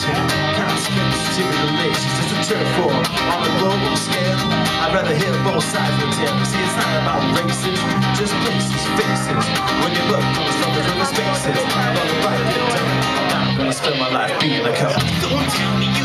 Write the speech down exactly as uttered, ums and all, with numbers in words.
Consequent stimulations, it's a term for on the global scale. I'd rather hear both sides of the tale. See, it's not about races, just places, faces. When you look for something from the spaces, I'm on the right, I'm not gonna spend my life being a cop. Don't tell me.